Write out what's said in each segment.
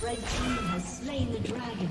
Red team has slain the dragon.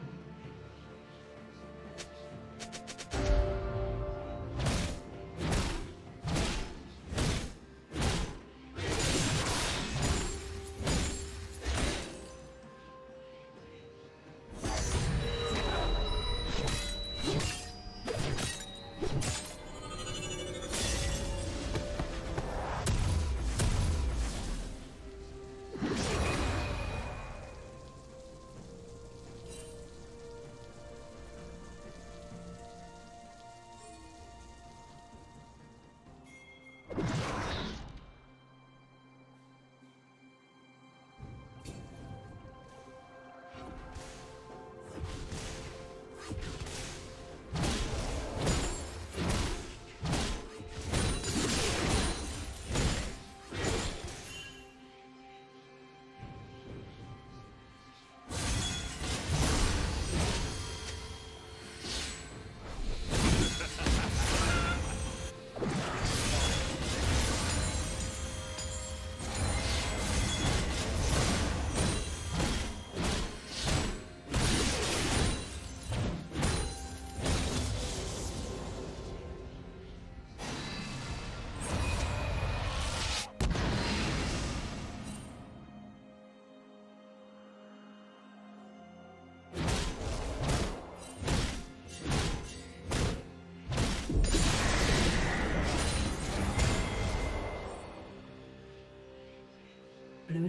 Blue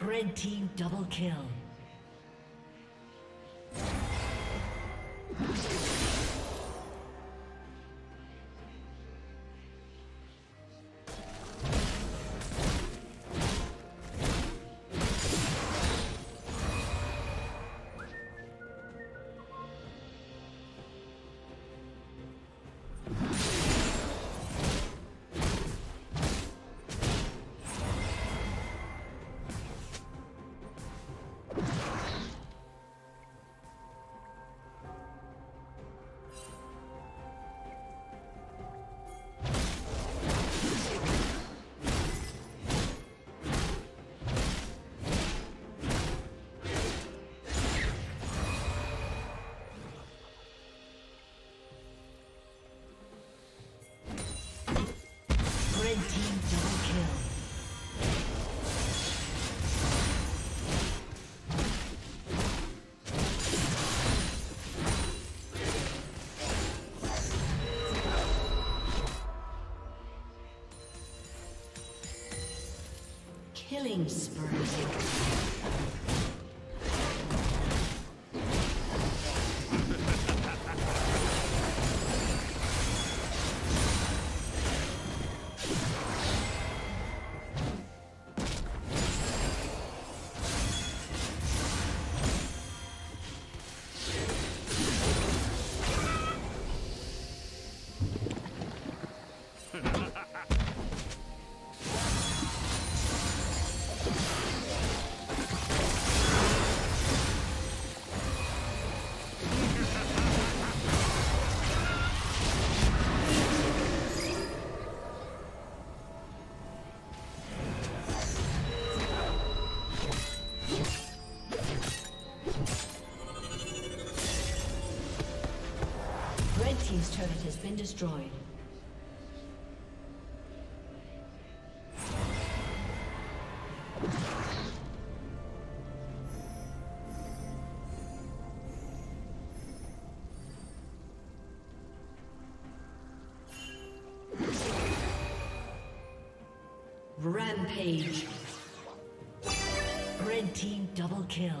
Red team double kill. Killing spree. His turret has been destroyed. Rampage. Red team double kill.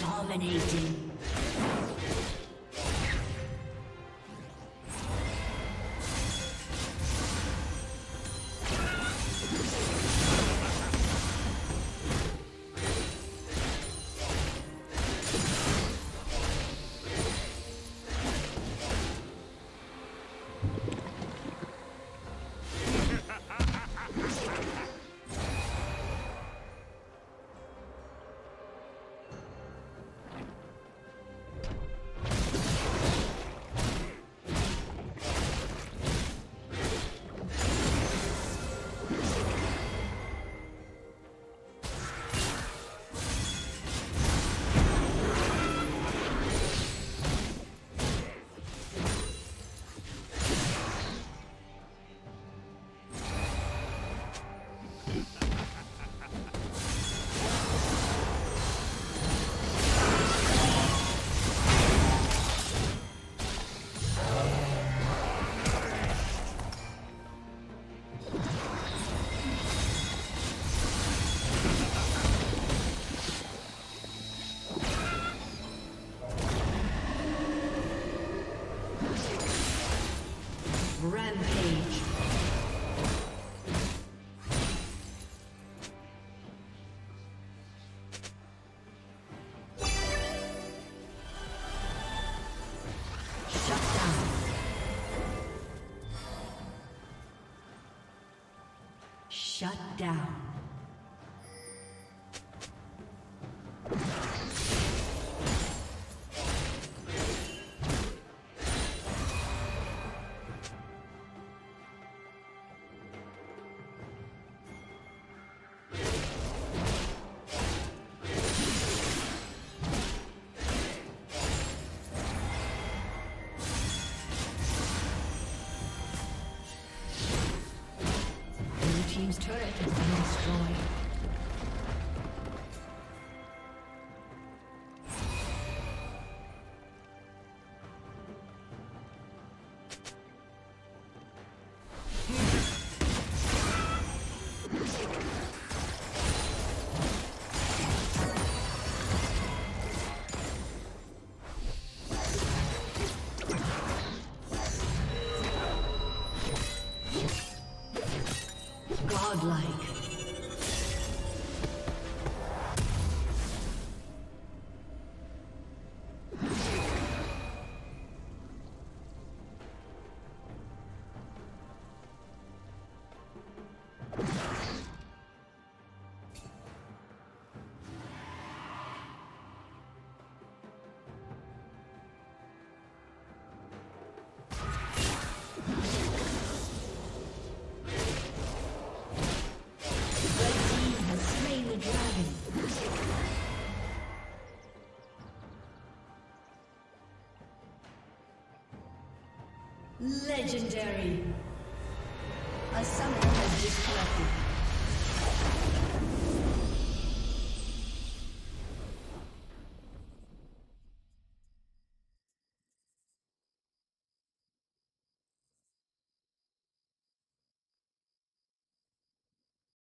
Dominating. Shut down. His turret has been destroyed. Godlike. Legendary. A summoner has disconnected.